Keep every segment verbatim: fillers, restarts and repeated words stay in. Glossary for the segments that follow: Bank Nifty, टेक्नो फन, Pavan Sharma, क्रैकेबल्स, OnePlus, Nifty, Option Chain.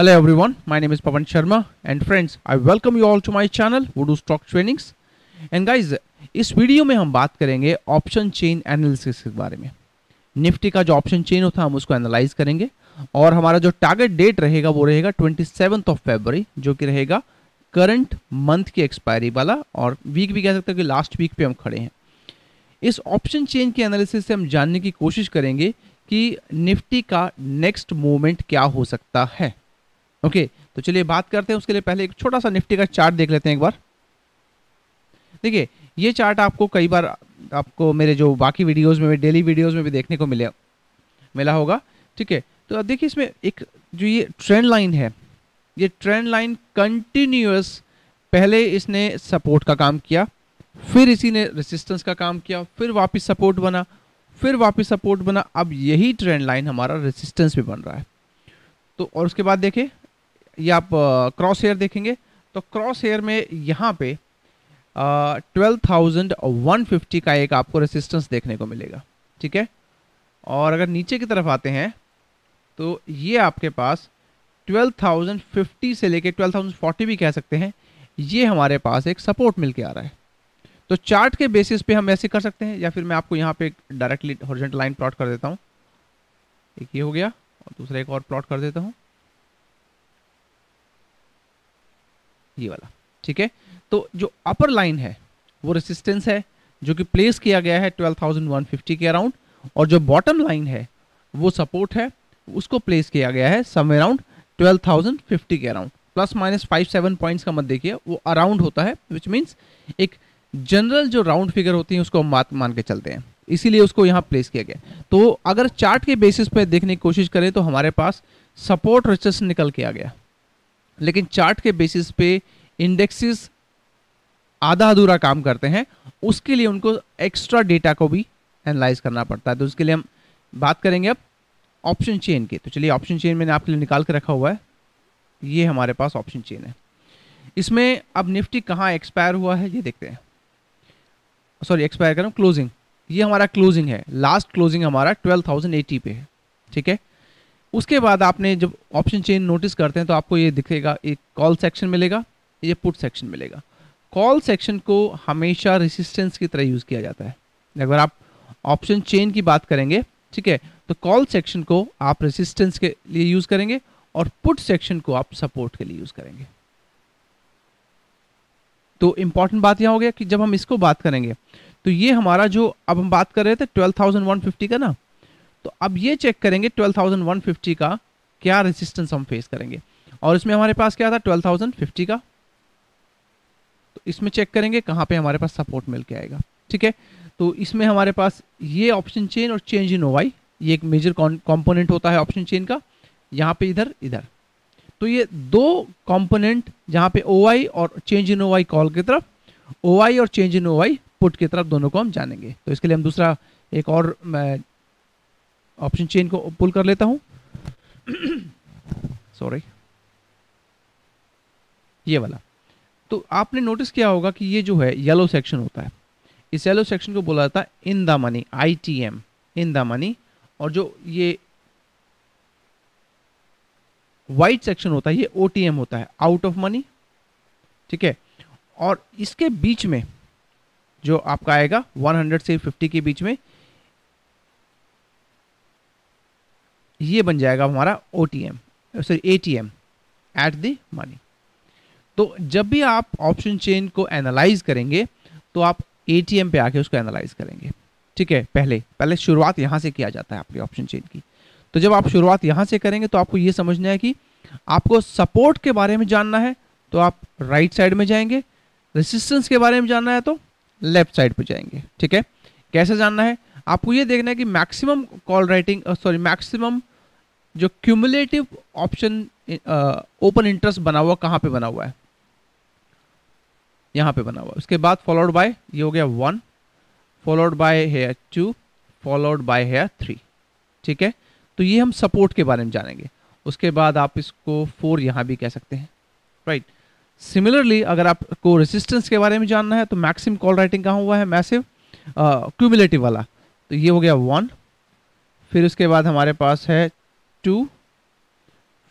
Hello everyone, my name is Pavan Sharma and friends, I welcome you all to my channel Voodoo Stock Trainings. And guys, इस video में हम बात करेंगे option chain analysis के बारे में। Nifty का जो ऑप्शन चेन होता है हम उसको एनालाइज करेंगे और हमारा जो टारगेट डेट रहेगा वो रहेगा ट्वेंटी सेवन्थ ऑफ फेबररी, जो कि रहेगा करंट मंथ की एक्सपायरी वाला और वीक भी कह सकते हैं कि लास्ट वीक पे हम खड़े हैं। इस ऑप्शन चेन के एनालिसिस से हम जानने की कोशिश करेंगे कि निफ्टी का नेक्स्ट मूवमेंट क्या हो सकता है। ओके okay, तो चलिए बात करते हैं। उसके लिए पहले एक छोटा सा निफ्टी का चार्ट देख लेते हैं एक बार। देखिए ये चार्ट आपको कई बार आपको मेरे जो बाकी वीडियोस में डेली वीडियोस में भी देखने को मिले मिला होगा, ठीक है। तो देखिए इसमें एक जो ये ट्रेंड लाइन है, ये ट्रेंड लाइन कंटिन्यूअस, पहले इसने सपोर्ट का काम किया, फिर इसी ने रेसिस्टेंस का काम किया, फिर वापस सपोर्ट बना, फिर वापस सपोर्ट बना, अब यही ट्रेंड लाइन हमारा रेसिस्टेंस भी बन रहा है। तो और उसके बाद देखिए ये आप क्रॉस हेयर देखेंगे तो क्रॉस हेयर में यहाँ पे ट्वेल्व थाउजेंड वन फिफ्टी का एक आपको रेसिस्टेंस देखने को मिलेगा, ठीक है। और अगर नीचे की तरफ आते हैं तो ये आपके पास ट्वेल्व थाउजेंड फिफ्टी से लेके ट्वेल्व थाउजेंड फोर्टी भी कह सकते हैं, ये हमारे पास एक सपोर्ट मिल के आ रहा है। तो चार्ट के बेसिस पे हम ऐसे कर सकते हैं, या फिर मैं आपको यहाँ पे डायरेक्टली हॉरिजॉन्टल लाइन प्लॉट कर देता हूँ। एक ये हो गया और दूसरा एक और प्लॉट कर देता हूँ, ये वाला, ठीक है। तो जो अपर लाइन है वो रेसिस्टेंस है जो कि प्लेस किया गया है ट्वेल्व थाउजेंड वन फिफ्टी के अराउंड, और जो बॉटम लाइन है वो सपोर्ट है, उसको प्लेस किया गया है some around twelve thousand fifty के around, plus minus five seven points का मत देखिए, वो अराउंड होता है, विच मीन्स एक जनरल जो राउंड फिगर होती है उसको हम मान के चलते हैं, इसीलिए उसको यहाँ प्लेस किया गया। तो अगर चार्ट के बेसिस पे देखने की कोशिश करें तो हमारे पास सपोर्ट रेजिस्टेंस निकल के आ गया, लेकिन चार्ट के बेसिस पे इंडेक्सेस आधा अधूरा काम करते हैं, उसके लिए उनको एक्स्ट्रा डेटा को भी एनालाइज करना पड़ता है। तो उसके लिए हम बात करेंगे अब ऑप्शन चेन की। तो चलिए ऑप्शन चेन मैंने आपके लिए निकाल के रखा हुआ है, ये हमारे पास ऑप्शन चेन है। इसमें अब निफ्टी कहाँ एक्सपायर हुआ है ये देखते हैं, सॉरी एक्सपायर करूँ क्लोजिंग, ये हमारा क्लोजिंग है, लास्ट क्लोजिंग हमारा ट्वेल्व थाउजेंड एटी पे है, ठीक है। उसके बाद आपने जब ऑप्शन चेन नोटिस करते हैं तो आपको ये दिखेगा, एक कॉल सेक्शन मिलेगा, ये पुट सेक्शन मिलेगा। कॉल सेक्शन को हमेशा रेसिस्टेंस की तरह यूज़ किया जाता है। अगर आप ऑप्शन चेन की बात करेंगे, ठीक है, तो कॉल सेक्शन को आप रेसिस्टेंस के लिए यूज़ करेंगे और पुट सेक्शन को आप सपोर्ट के लिए यूज़ करेंगे। तो इंपॉर्टेंट बात यह हो गया कि जब हम इसको बात करेंगे तो ये हमारा जो अब हम बात कर रहे थे ट्वेल्व थाउजेंड वन फिफ्टी का ना, तो अब ये चेक करेंगे ट्वेल्व थाउजेंड वन फिफ्टी का क्या रेजिस्टेंस हम फेस करेंगे, और इसमें हमारे पास क्या था ट्वेल्व थाउजेंड फिफ्टी का, तो इसमें चेक करेंगे कहाँ पे हमारे पास सपोर्ट मिल के आएगा, ठीक है। तो इसमें हमारे पास ये ऑप्शन चेन और चेंज इन ओवाई, ये एक मेजर कॉम्पोनेंट होता है ऑप्शन चेन का, यहाँ पे इधर इधर, तो ये दो कॉम्पोनेंट जहाँ पे ओवाई और चेंज इन ओवाई कॉल की तरफ, ओवाई और चेंज इन ओवाई पुट की तरफ, दोनों को हम जानेंगे। तो इसके लिए हम दूसरा एक और ऑप्शन चेन को पुल कर लेता हूं, सॉरी ये वाला। तो आपने नोटिस किया होगा कि ये जो है येलो सेक्शन होता है, इस येलो सेक्शन को बोला जाता है in the money, I T M in the money, और जो ये वाइट सेक्शन होता है ये ओ टी एम होता है, आउट ऑफ मनी, ठीक है। और इसके बीच में जो आपका आएगा हंड्रेड से फिफ्टी के बीच में, ये बन जाएगा हमारा O T M sorry A T M, at the money. तो जब भी आप ऑप्शन चेन को एनालाइज करेंगे तो आप ए टी एम पे आके उसको एनालाइज करेंगे, ठीक है। पहले पहले शुरुआत यहाँ से किया जाता है आपके ऑप्शन चेन की। तो जब आप शुरुआत यहाँ से करेंगे तो आपको ये समझना है कि आपको सपोर्ट के बारे में जानना है तो आप राइट साइड में जाएंगे, रेसिस्टेंस के बारे में जानना है तो लेफ्ट साइड पे जाएंगे, ठीक है। कैसे जानना है, आपको ये देखना है कि maximum call writing sorry maximum जो क्यूमुलेटिव ऑप्शन ओपन इंटरेस्ट बना हुआ कहाँ पे बना हुआ है, यहाँ पे बना हुआ है। उसके बाद फॉलोड बाय ये हो गया one, followed by here two, followed by here three, ठीक है। तो ये हम सपोर्ट के बारे में जानेंगे। उसके बाद आप इसको फोर यहाँ भी कह सकते हैं, राइट। सिमिलरली अगर आपको रेसिस्टेंस के बारे में जानना है तो मैक्सिमम कॉल राइटिंग कहाँ हुआ है, मैसिव क्यूमुलेटिव वाला, तो ये हो गया वन, फिर उसके बाद हमारे पास है टू,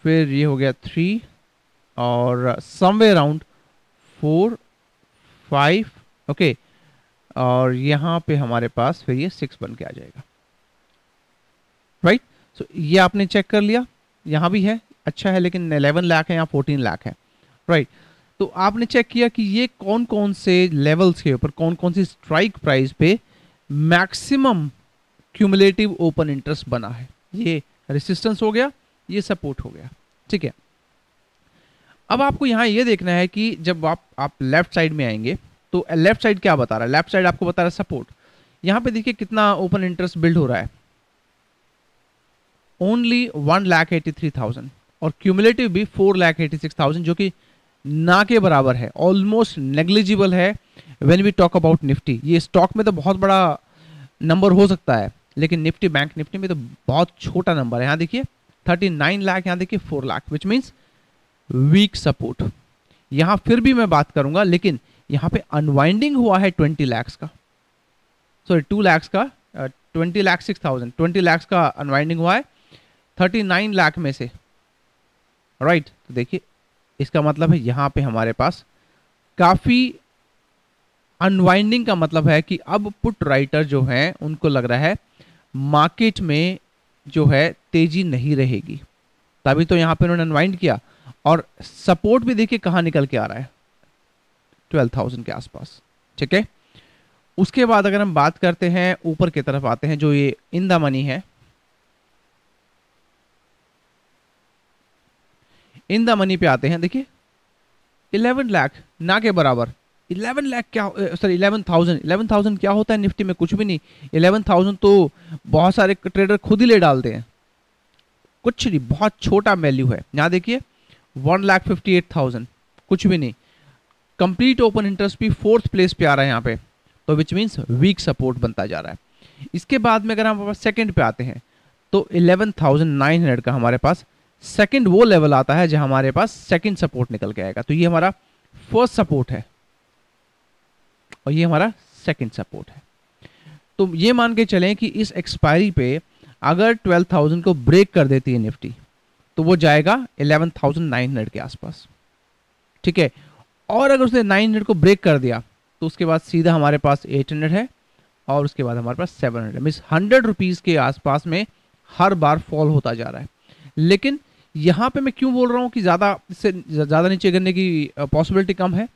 फिर ये हो गया थ्री और someway around four five okay, और यहाँ पे हमारे पास फिर ये सिक्स बन के आ जाएगा राइट। सो ये आपने चेक कर लिया, यहाँ भी है अच्छा है, लेकिन इलेवन लाख है यहाँ फोर्टीन लाख है राइट। तो आपने चेक किया कि ये कौन कौन से लेवल्स के ऊपर कौन कौन सी स्ट्राइक प्राइस पे मैक्सिमम क्यूमुलेटिव ओपन इंटरेस्ट बना है, ये रेसिस्टेंस हो गया ये सपोर्ट हो गया ठीक है। अब आपको यहाँ ये देखना है कि जब आप आप लेफ्ट साइड में आएंगे तो लेफ्ट साइड क्या बता रहा है, लेफ्ट साइड आपको बता रहा है सपोर्ट। यहाँ पे देखिए कितना ओपन इंटरेस्ट बिल्ड हो रहा है, only one lakh eighty three thousand और क्यूमुलेटिव भी four lakh eighty six thousand जो कि ना के बराबर है, ऑलमोस्ट नेग्लिजिबल है when we talk about Nifty. ये स्टॉक में तो बहुत बड़ा नंबर हो सकता है लेकिन निफ्टी बैंक निफ्टी में तो बहुत छोटा नंबर है। यहाँ देखिए उनतालीस लाख, यहाँ देखिए चार lakh, which means weak support. यहाँ फिर भी मैं बात करूंगा लेकिन यहाँ पे अनवाइंडिंग हुआ है बीस लाख का, सॉरी टू लाख का बीस lakh six thousand twenty lakh का अनवाइंडिंग हुआ है उनतालीस लाख में से राइट। तो देखिए इसका मतलब है यहाँ पे हमारे पास काफ़ी अनवाइंडिंग का मतलब है कि अब पुट राइटर जो हैं उनको लग रहा है मार्केट में जो है तेजी नहीं रहेगी, तभी तो यहाँ पे उन्होंने अनवाइंड किया। और सपोर्ट भी देखिए कहाँ निकल के आ रहा है बारह हज़ार के आसपास ठीक है। उसके बाद अगर हम बात करते हैं ऊपर की तरफ आते हैं जो ये इन द मनी है, इन द मनी पे आते हैं देखिए इलेवन लाख ना के बराबर, इलेवन लाख क्या sorry eleven thousand eleven thousand क्या होता है निफ्टी में कुछ भी नहीं, इलेवन थाउजेंड तो बहुत सारे ट्रेडर खुद ही ले डालते हैं, कुछ नहीं बहुत छोटा वैल्यू है। यहाँ देखिए one lakh fifty eight thousand कुछ भी नहीं, कंप्लीट ओपन इंटरेस्ट भी फोर्थ प्लेस पे आ रहा है यहाँ पे, तो विच मीन्स वीक सपोर्ट बनता जा रहा है। इसके बाद में अगर हम सेकेंड पे आते हैं तो इलेवन थाउजेंड नाइन हंड्रेड का हमारे पास सेकंड वो लेवल आता है जहां हमारे पास सेकंड सपोर्ट निकल के आएगा। तो ये हमारा फर्स्ट सपोर्ट है और ये हमारा सेकंड सपोर्ट है। तो ये मान के चलें कि इस एक्सपायरी पे अगर बारह हज़ार को ब्रेक कर देती है निफ्टी तो वो जाएगा ग्यारह हज़ार नौ सौ के आसपास ठीक है। और अगर उसने नौ सौ को ब्रेक कर दिया तो उसके बाद सीधा हमारे पास आठ सौ है और उसके बाद हमारे पास सात सौ मींस हंड्रेड रुपीज़ के आसपास में हर बार फॉल होता जा रहा है। लेकिन यहाँ पे मैं क्यों बोल रहा हूँ कि ज़्यादा से ज़्यादा नीचे गिरने की पॉसिबिलिटी कम है,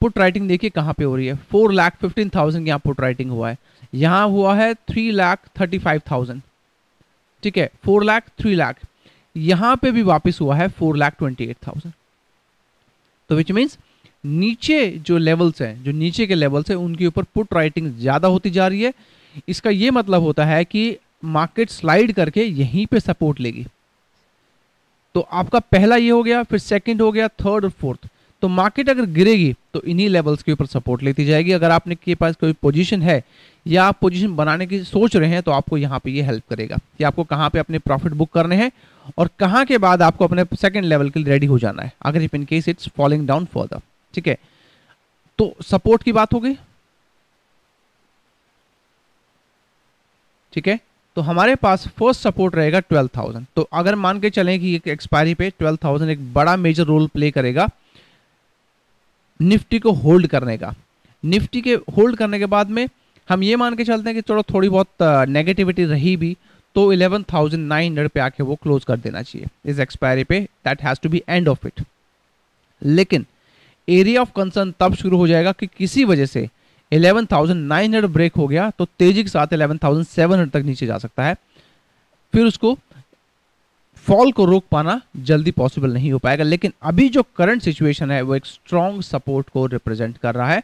पुट राइटिंग देखिए कहाँ पे हो रही है, फोर लाख फिफ्टीन थाउजेंड यहाँ पुट राइटिंग हुआ है, यहाँ हुआ है three lakh thirty five thousand ठीक है, फोर लाख थ्री लाख यहाँ पे भी वापस हुआ है four lakh twenty eight thousand. तो विच मीन्स नीचे जो लेवल्स हैं जो नीचे के लेवल्स हैं उनके ऊपर पुट राइटिंग ज़्यादा होती जा रही है। इसका ये मतलब होता है कि मार्केट स्लाइड करके यहीं पे सपोर्ट लेगी। तो आपका पहला ये हो गया, फिर सेकंड हो गया, थर्ड और फोर्थ। तो मार्केट अगर गिरेगी तो इन्हीं लेवल्स के ऊपर सपोर्ट लेती जाएगी। अगर आपने के पास कोई पोजीशन है या आप पोजीशन बनाने की सोच रहे हैं तो आपको यहाँ पे ये हेल्प करेगा कि आपको कहाँ पे अपने प्रॉफिट बुक करने हैं और कहाँ के बाद आपको अपने सेकेंड लेवल के लिए रेडी हो जाना है अगर if in case it's falling down further ठीक है। तो सपोर्ट की बात हो गई ठीक है। तो हमारे पास फर्स्ट सपोर्ट रहेगा बारह हज़ार। तो अगर मान के चलें कि एक एक्सपायरी पे बारह हज़ार एक बड़ा मेजर रोल प्ले करेगा निफ्टी को होल्ड करने का। निफ्टी के होल्ड करने के बाद में हम ये मान के चलते हैं कि चलो थोड़ी बहुत नेगेटिविटी रही भी तो ग्यारह हज़ार नौ सौ पे आके वो क्लोज कर देना चाहिए इस एक्सपायरी पे, that has to be end of it. लेकिन एरिया ऑफ कंसर्न तब शुरू हो जाएगा कि किसी वजह से ग्यारह हज़ार नौ सौ ब्रेक हो गया तो तेजी के साथ ग्यारह हज़ार सात सौ तक नीचे जा सकता है, फिर उसको फॉल को रोक पाना जल्दी पॉसिबल नहीं हो पाएगा। लेकिन अभी जो करंट सिचुएशन है वो एक स्ट्रॉन्ग सपोर्ट को रिप्रेजेंट कर रहा है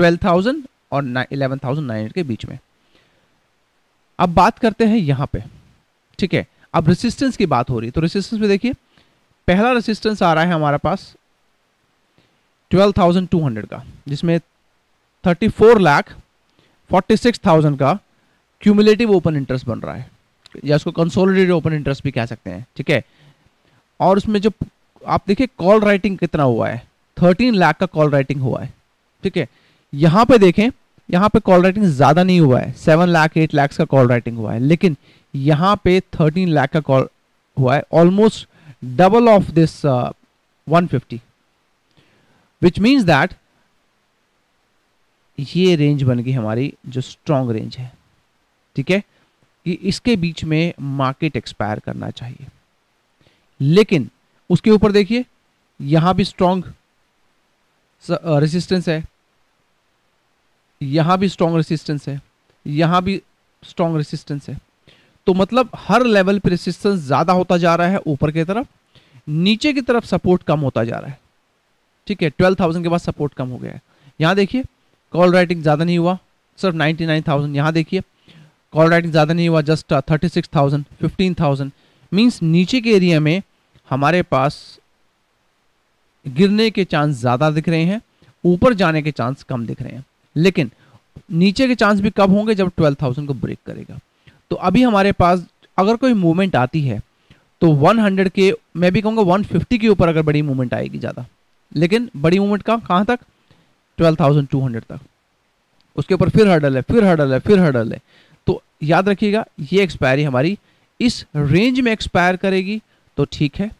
बारह हज़ार और ग्यारह हज़ार नौ सौ के बीच में। अब बात करते हैं यहाँ पे ठीक है। अब रेसिस्टेंस की बात हो रही है तो रेसिस्टेंस में देखिए पहला रेसिस्टेंस आ रहा है हमारे पास बारह हज़ार दो सौ का, जिसमें चौंतीस लाख छियालीस हज़ार का क्यूमुलेटिव ओपन इंटरेस्ट बन रहा है या उसको कंसोलिडेटेड ओपन इंटरेस्ट भी कह सकते हैं ठीक है। और उसमें जो आप देखिए कॉल राइटिंग कितना हुआ है तेरह लाख का कॉल राइटिंग हुआ है ठीक है। यहाँ पे देखें यहाँ पे कॉल राइटिंग ज़्यादा नहीं हुआ है, सात लाख आठ लाख का कॉल राइटिंग हुआ है, लेकिन यहाँ पे तेरह लाख का कॉल हुआ है, almost double of this one fifty, which means that ये रेंज बन गई हमारी जो स्ट्रॉन्ग रेंज है, ठीक है, कि इसके बीच में मार्केट एक्सपायर करना चाहिए। लेकिन उसके ऊपर देखिए यहां भी स्ट्रॉन्ग रेजिस्टेंस है, यहां भी स्ट्रॉन्ग रेजिस्टेंस है, यहां भी स्ट्रॉन्ग रेजिस्टेंस है, तो मतलब हर लेवल पर रेजिस्टेंस ज्यादा होता जा रहा है ऊपर की तरफ, नीचे की तरफ सपोर्ट कम होता जा रहा है, ठीक है। ट्वेल्व थाउजेंड के बाद सपोर्ट कम हो गया है। यहाँ देखिए कॉल राइटिंग ज़्यादा नहीं हुआ, सिर्फ नाइन्टी नाइन थाउजेंड। यहाँ देखिए कॉल राइटिंग ज़्यादा नहीं हुआ, just thirty six thousand, fifteen thousand, means नीचे के एरिया में हमारे पास गिरने के चांस ज़्यादा दिख रहे हैं, ऊपर जाने के चांस कम दिख रहे हैं। लेकिन नीचे के चांस भी कब होंगे, जब ट्वेल्व थाउजेंड को ब्रेक करेगा। तो अभी हमारे पास अगर कोई मूवमेंट आती है तो हंड्रेड के, मैं भी कहूँगा वन फिफ्टी के ऊपर अगर बड़ी मूवमेंट आएगी ज़्यादा, लेकिन बड़ी मूवमेंट का कहाँ तक, ट्वेल्व थाउजेंड टू हंड्रेड तक। उसके ऊपर फिर हर्डल है, फिर हर्डल है, फिर हर्डल है। तो याद रखिएगा ये एक्सपायरी हमारी इस रेंज में एक्सपायर करेगी तो ठीक है,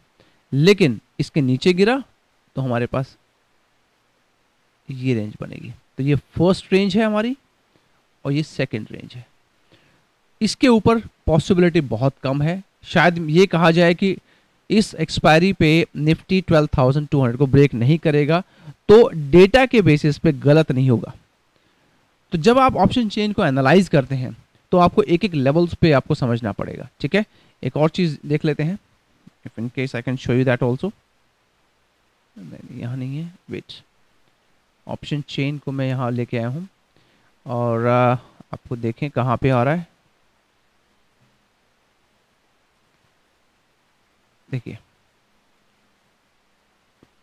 लेकिन इसके नीचे गिरा तो हमारे पास ये रेंज बनेगी। तो ये फर्स्ट रेंज है हमारी और ये सेकंड रेंज है। इसके ऊपर पॉसिबिलिटी बहुत कम है, शायद ये कहा जाए कि इस एक्सपायरी पे Nifty twelve thousand two hundred को ब्रेक नहीं करेगा, तो डेटा के बेसिस पे गलत नहीं होगा। तो जब आप ऑप्शन चेन को एनालाइज करते हैं तो आपको एक एक लेवल्स पे आपको समझना पड़ेगा, ठीक है। एक और चीज़ देख लेते हैं, if in case I can show you that also. यहाँ नहीं है, वेट, ऑप्शन चेन को मैं यहाँ लेके आया हूँ और आपको देखें कहाँ पे आ रहा है। देखिए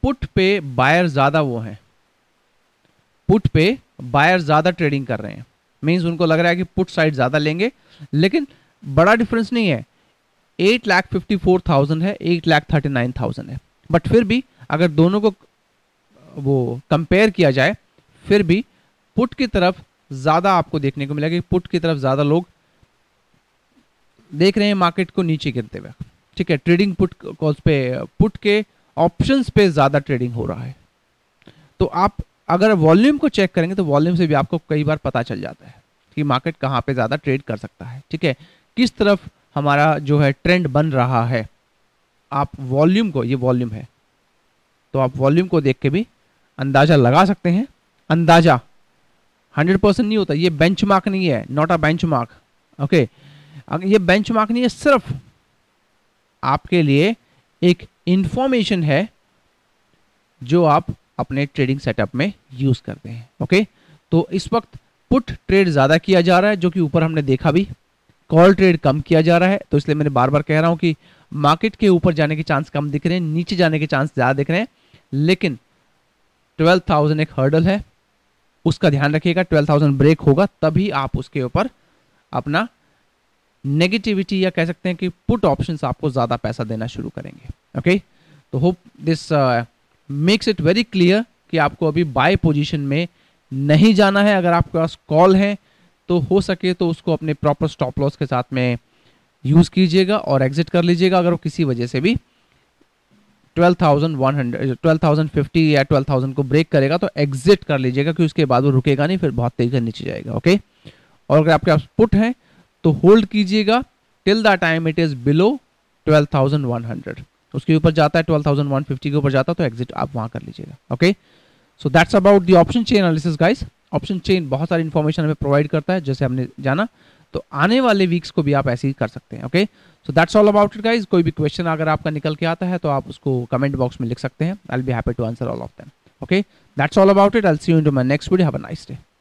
पुट पे बायर ज़्यादा वो हैं, पुट पे बायर ज़्यादा ट्रेडिंग कर रहे हैं, मीन्स उनको लग रहा है कि पुट साइड ज़्यादा लेंगे। लेकिन बड़ा डिफरेंस नहीं है, eight lakh fifty four thousand है, eight lakh thirty nine thousand है, बट फिर भी अगर दोनों को वो कंपेयर किया जाए फिर भी पुट की तरफ ज़्यादा आपको देखने को मिलेगा कि पुट की तरफ ज़्यादा लोग देख रहे हैं मार्केट को नीचे गिरते हुए, ठीक है। ट्रेडिंग पुट कॉल्स पे, पुट के ऑप्शंस पे ज़्यादा ट्रेडिंग हो रहा है। तो आप अगर वॉल्यूम को चेक करेंगे तो वॉल्यूम से भी आपको कई बार पता चल जाता है कि मार्केट कहाँ पे ज़्यादा ट्रेड कर सकता है, ठीक है, किस तरफ हमारा जो है ट्रेंड बन रहा है। आप वॉल्यूम को, ये वॉल्यूम है तो आप वॉल्यूम को देख के भी अंदाज़ा लगा सकते हैं। अंदाज़ा हंड्रेड परसेंट नहीं होता, ये बेंच मार्क नहीं है, not a benchmark, okay, ये बेंच मार्क नहीं है, सिर्फ आपके लिए एक इंफॉर्मेशन है जो आप अपने ट्रेडिंग सेटअप में यूज करते हैं, ओके। तो इस वक्त पुट ट्रेड ज़्यादा किया जा रहा है, जो कि ऊपर हमने देखा भी, कॉल ट्रेड कम किया जा रहा है। तो इसलिए मैंने बार बार कह रहा हूँ कि मार्केट के ऊपर जाने के चांस कम दिख रहे हैं, नीचे जाने के चांस ज़्यादा दिख रहे हैं। लेकिन ट्वेल्व थाउजेंड एक हर्डल है, उसका ध्यान रखिएगा। ट्वेल्व थाउजेंड ब्रेक होगा तभी आप उसके ऊपर अपना नेगेटिविटी या कह सकते हैं कि पुट ऑप्शंस आपको ज़्यादा पैसा देना शुरू करेंगे, ओके। तो hope this makes it very clear कि आपको अभी बाय पोजीशन में नहीं जाना है। अगर आपके पास कॉल है तो हो सके तो उसको अपने प्रॉपर स्टॉप लॉस के साथ में यूज़ कीजिएगा और एग्जिट कर लीजिएगा। अगर वो किसी वजह से भी twelve thousand one hundred, twelve thousand fifty या ट्वेल्व थाउजेंड को ब्रेक करेगा तो एग्जिट कर लीजिएगा, क्योंकि उसके बाद वो रुकेगा नहीं, फिर बहुत तेज़ी से नीचे जाएगा, ओके। और अगर आपके पास पुट हैं तो होल्ड कीजिएगा till the time it is below twelve thousand one hundred. उसके ऊपर जाता है, ट्वेल्व थाउजेंड वन फिफ्टी के ऊपर जाता है तो एग्जिट आप वहाँ कर लीजिएगा, okay. So that's about the option chain analysis guys. Option chain बहुत सारी इन्फॉर्मेशन हमें प्रोवाइड करता है, जैसे हमने जाना। तो आने वाले वीक्स को भी आप ऐसे ही कर सकते हैं, okay. So that's all about it guys. कोई भी क्वेश्चन अगर आपका निकल के आता है तो आप उसको कमेंट बॉक्स में लिख सकते हैं। I will be happy to answer all of them, okay. That's all about it. I will see you in to my next video. Have a nice day.